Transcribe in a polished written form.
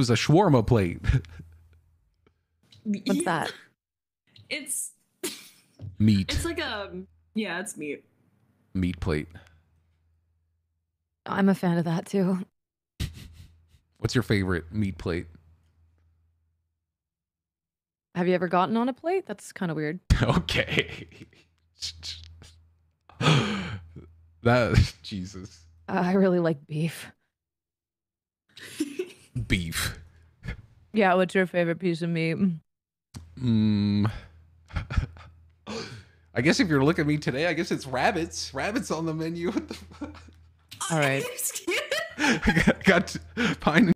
was a shawarma plate. What's that? It's meat. It's like a, yeah, it's meat. Meat plate. I'm a fan of that too. What's your favorite meat plate? Have you ever gotten on a plate? That's kind of weird. Okay. That, Jesus. I really like beef. Beef. Yeah, what's your favorite piece of meat? I guess if you're looking at me today, I guess it's rabbits. Rabbits on the menu. All right. I got Pine